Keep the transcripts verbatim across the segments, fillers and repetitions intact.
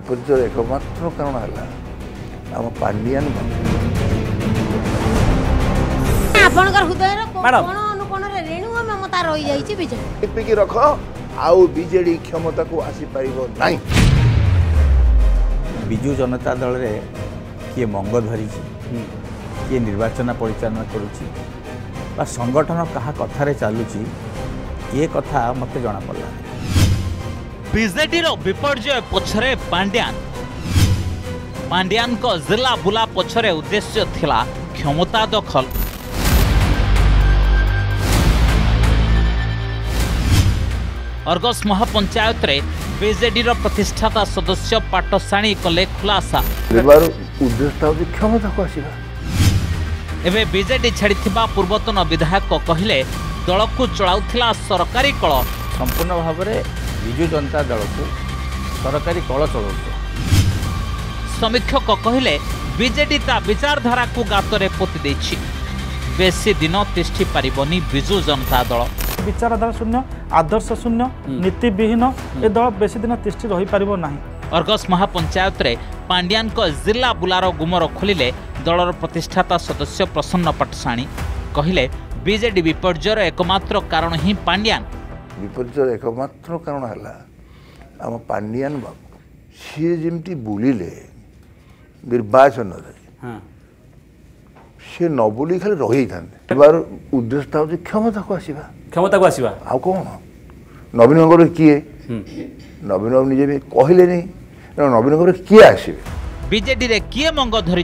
विपर्यर एकम्र कारण है आम पांडियान टिपिकी रख आउ बीजेडी क्षमता को आसीपार ना। विजु जनता दल रे किए मंग धरी किए निर्वाचन परिचालन कर संगठन क्या कथार चलुची ये कथा मत जना पड़ा। बीजेडी रो विपर्जय पछरे पांड्यान पांड्यान को जिला बुला पछरे उद्देश्य थिला क्षमता दखल। अर्गस महापंचायत रे बीजेडी रो प्रतिष्ठाता सदस्य पाटसाणी कले खुलासा। एवं बीजेडी छाड़ी पूर्वतन विधायक कहले दल को चलाउथिला सरकारी कल। संपूर्ण भाव में विजु जनता दल को सरकारी कल चला। समीक्षक कहले बीजेडी ता विचारधारा को गातरे पोति देछि। बेसी दिन तिष्ठि पारिबनी विजु जनता दल। विचारधारा शून्य आदर्श शून्य नीति विहीन ए दल बेसी दिन तिष्ठि रही पारिबो नाही। अर्गस महापंचायत रे पांडियान को जिला बुलारो गुमर खोलिले दलर प्रतिष्ठाता सदस्य प्रसन्न पाटसाणी कहले बीजेडी विपर्जयर एकमात्र कारण ही पांडियान। विपर्जयर एकमात्र कारण है आम पांडियान बाबू सी जमी बुले निर्वाचन सी न बुले खाली रही था उद्देश्य हूँ क्षमता को आसवा क्षमता को आसवा आ कौन नवीन बाबू किए नवीन बाबू निजे कहले नहीं नवीन बाबू किए आसवे। बीजेडी रे किए मंग धरी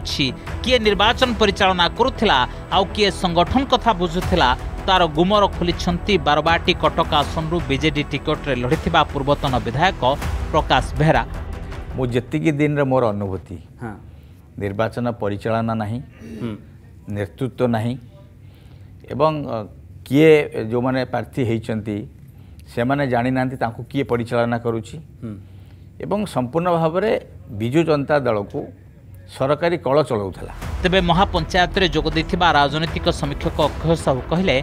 किए निर्वाचन परिचालना करुला आउ किए संगठन कथा बुझुला तार गुमर खोली बारवाटी कटक आसन बीजेडी टिकट रे लड़ी पूर्वतन विधायक प्रकाश बेहरा। मो जी दिन रे मोर अनुभूति हाँ। निर्वाचन परिचालना नहीं नेतृत्व तो नहीं एवं किए जो माने प्रार्थी होती से माने जानी ना किए परिचालना करुची एवं संपूर्ण भाव में विजु जनता दल को सरकारी कल चलाउथला। तेबे महापंचायत रे जोग दैथिबा राजनीतिक समीक्षक अक्षय साहू कहले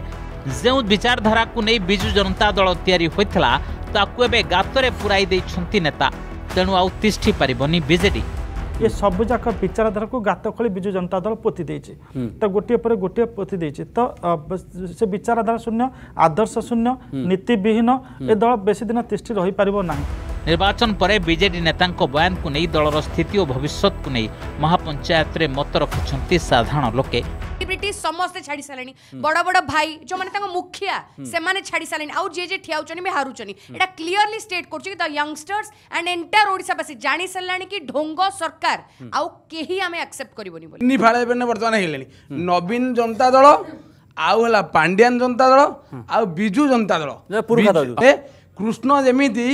जेउ विचारधारा को नै विजु जनता दल तयारी होइथला ताकु एबे गातरे पुराई दै छंती नेता तेनु आउ तिष्ठी परिबनी बीजेडी। ये सब जाक विचारधारा को गात खोली विजु जनता दल पोति दैछि तो गोटे पर गोटे पोति दैछि तो से विचारधारा शून्य आदर्श शून्य नीति विहीन ए दल बेसी दिन तिष्ठी रही पारिबो नाही। निर्वाचन परे बीजेडी नेता बयान को नहीं दलर स्थिति और भविष्य को नहीं महापंचायत रे मत रखिछंती साधारण लोके। ब्रिटिश समस्त छाड़ी सारे बड़ बड़ भाई जो मैंने मुखिया से मैंने छाड़ी सारे आउ जे जे ठिया होचनी हारुचनी एटा क्लियरली स्टेट करछि कि यंगस्टर्स एंड एंटायर ओडिसा बसी जानि सल्लाणी कि ढोंग सरकार आउ केही आमे एक्सेप्ट करिवोनी बोली निफाळे बेने वर्तमान हेलेनी नवीन जनता दल आउ हला पांडियान जनता दल आउ बिजू जनता दल पुरखा दल कृष्ण जेमिति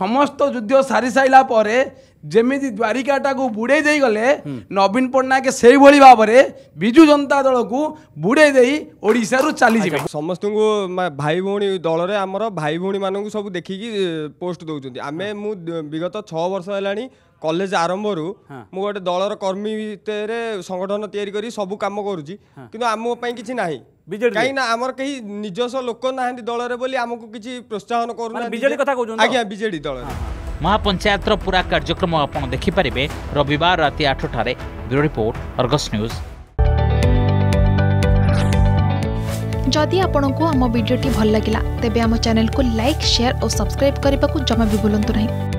समस्त युद्ध सारी साइला परे जमीती द्वारिकाटा को बुड़े दे गले नवीन पट्टनायक से भाव में विजु जनता दल को बुड़े दे ओडिसा रो चली जाबे। समस्त को भाई भौणी दल रे हमर भाई भौणी मानू सब देखिकी पोस्ट दउचंती आमे मु विगत छह वर्ष हेलानी कॉलेज आरंभ रु मु गोटे दलर कर्मी भितर संगठन तैयारी कर सब कम करुच्ची कि आम कि ना कहीं ना आमर कहीं निजस्व लोक ना दल बोली आमको किसी प्रोत्साहन कर आज्ञा बीजेडी दल। महापंचायत पूरा कार्यक्रम आप देखिपारे रविवार राति आठ ठारे। Bureau report Argus news. जदि आपंक आम भिडी भल लगा तेब आम चैनल को लाइक शेयर और सब्सक्राइब करने को जमा भी बुलां नहीं।